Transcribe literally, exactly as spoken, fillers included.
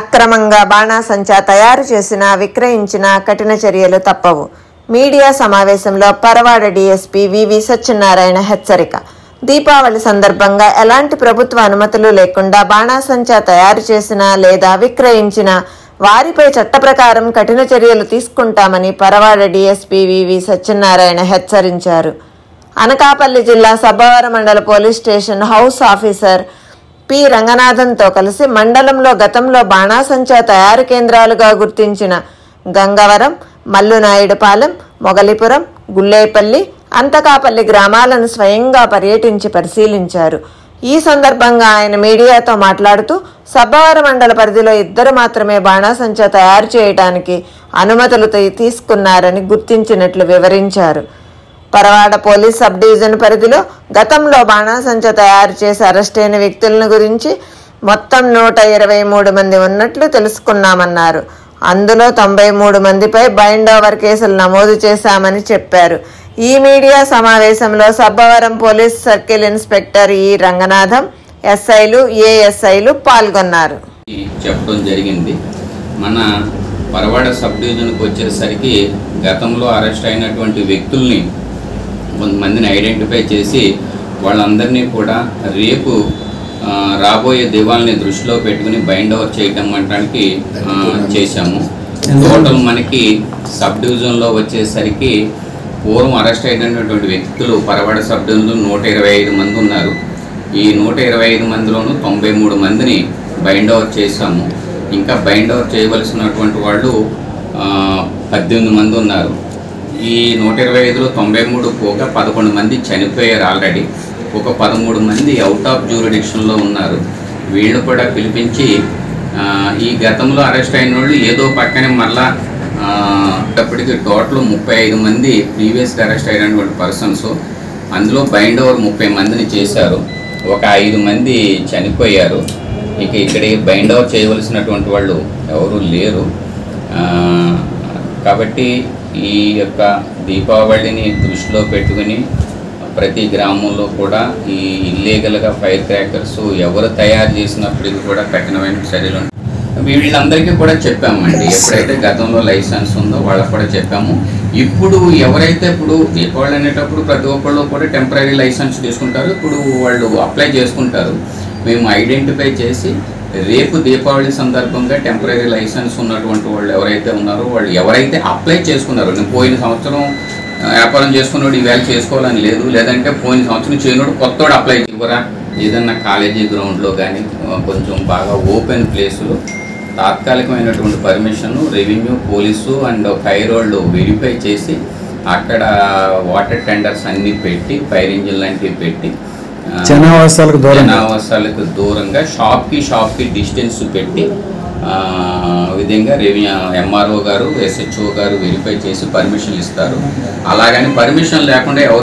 అక్రమంగా బాణాసంచా తయారు చేసిన విక్రయించిన కఠిన చర్యలు తప్పవు. మీడియా సమావేశంలో Paravada DSP V V Satyanarayana హెచ్చరిక. దీపావళి సందర్భంగా ఎలాంటి ప్రభుత్వ అనుమతులు లేకుండా బాణాసంచా తయారు చేసిన లేదా విక్రయించిన వారిపై చట్ట ప్రకారం కఠిన చర్యలు తీసుకుంటామని Paravada DSP V V Satyanarayana హెచ్చరించారు. అనకాపల్లి జిల్లా సబ్బవరం మండల police station house officer P రంగనాథంతో కలిసి మండలంలో గతంలో బాణాసంచా తయారు కేంద్రాలుగా గుర్తించిన గంగవరం, మల్లునాయుడుపాలెం, మొగలిపురం, గుల్లేపల్లి, అంతకాపల్లి గ్రామాలను స్వయంగా పర్యటించి పరిశీలించారు. ఈ సందర్భంగా ఆయన మీడియాతో మాట్లాడుతూ సబ్బవరం మండల పరిధిలో ఇద్దరు మాత్రమే బాణాసంచా తయారు చేయడానికి అనుమతులు తీసుకున్నారని గుర్తించినట్లు వివరించారు. పరవాడ పోలీస్ సబ్ డివిజన్ పరిధిలో గతంలో బాణాసంచా తయారు చేసి అరెస్ట్ అయిన వ్యక్తులను గురించి మొత్తం నూట ఇరవై మూడు మంది ఉన్నట్లు తెలుసుకున్నామన్నారు. అందులో తొంభై మూడు మందిపై బైండ్ ఓవర్ కేసులు నమోదు చేశామని చెప్పారు. ఈ మీడియా సమావేశంలో సబ్బవరం పోలీస్ సర్కిల్ ఇన్స్పెక్టర్ ఈ రంగనాథం, ఎస్ఐలు, ఏఎస్ఐలు పాల్గొన్నారు. చెప్పడం జరిగింది. మన పరవాడ సబ్ డివిజన్కి వచ్చేసరికి గతంలో అరెస్ట్ అయినటువంటి వ్యక్తుల్ని కొంతమందిని ఐడెంటిఫై చేసి వాళ్ళందరినీ కూడా రేపు రాబోయే దివాల్ని దృష్టిలో పెట్టుకుని బైండ్ ఓవర్ చేయడం వంటానికి చేశాము. టోటల్ మనకి సబ్ డివిజన్లో వచ్చేసరికి పూర్వం అరెస్ట్ అయినటువంటి వ్యక్తులు పరవాడ సబ్ డివిజన్లో నూట ఇరవై ఐదు మంది ఉన్నారు. ఈ నూట ఇరవై ఐదు మందిలోనూ తొంభై మూడు మందిని బైండ్ ఓవర్ చేశాము. ఇంకా బైండ్ ఓవర్ చేయవలసినటువంటి వాళ్ళు పద్దెనిమిది మంది ఉన్నారు. ఈ నూట ఇరవై ఐదులో తొంభై మూడు పోగా పదకొండు మంది చనిపోయారు ఆల్రెడీ. ఒక పదమూడు మంది అవుట్ ఆఫ్ జ్యూరిడిక్షన్లో ఉన్నారు. వీళ్ళు కూడా పిలిపించి ఈ గతంలో అరెస్ట్ అయిన వాళ్ళు ఏదో పక్కనే మళ్ళా అప్పటికి టోటల్ ముప్పై ఐదు మంది ప్రీవియస్గా అరెస్ట్ అయినటువంటి పర్సన్స్. అందులో బైండ్ ఓవర్ ముప్పై మందిని చేశారు. ఒక ఐదు మంది చనిపోయారు. ఇక ఇక్కడ బైండ్ ఓవర్ చేయవలసినటువంటి వాళ్ళు ఎవరు లేరు. కాబట్టి ఈ యొక్క దీపావళిని దృష్టిలో పెట్టుకుని ప్రతి గ్రామంలో కూడా ఈ ఇల్లీగల్గా ఫైర్ క్రాకర్స్ ఎవరు తయారు చేసినప్పటికీ కూడా కఠినమైన చర్యలు ఉంటాయి. వీళ్ళందరికీ కూడా చెప్పామండి. ఎప్పుడైతే గతంలో లైసెన్స్ ఉందో వాళ్ళకు కూడా చెప్పాము. ఇప్పుడు ఎవరైతే ఇప్పుడు దీపావళి అనేటప్పుడు ప్రతి ఒక్కళ్ళు కూడా టెంపరీ లైసెన్స్ తీసుకుంటారు. ఇప్పుడు వాళ్ళు అప్లై చేసుకుంటారు. మేము ఐడెంటిఫై చేసి రేపు దీపావళి సందర్భంగా టెంపరీ లైసెన్స్ ఉన్నటువంటి వాళ్ళు ఎవరైతే ఉన్నారో వాళ్ళు ఎవరైతే అప్లై చేసుకున్నారో, నేను పోయిన సంవత్సరం వ్యాపారం చేసుకున్నోడు ఈవేళ చేసుకోవాలని లేదు, లేదంటే పోయిన సంవత్సరం చేయనోడు కొత్తోడు అప్లై ఇవ్వరా, ఏదన్నా కాలేజీ గ్రౌండ్లో కానీ కొంచెం బాగా ఓపెన్ ప్లేసులు తాత్కాలికమైనటువంటి permission revenue police and fire వాళ్ళు వెరిఫై చేసి అక్కడ వాటర్ టెండర్స్ అన్నీ పెట్టి ఫైర్ ఇంజిన్ లాంటివి పెట్టి జనావాసాలకు జనావాసాలకు దూరంగా షాప్కి షాప్కి డిస్టెన్స్ పెట్టి విధంగా రెవెన్యూ ఎంఆర్ఓ గారు, ఎస్హెచ్ఓ గారు వెరిఫై చేసి పర్మిషన్ ఇస్తారు. అలాగని పర్మిషన్ లేకుండా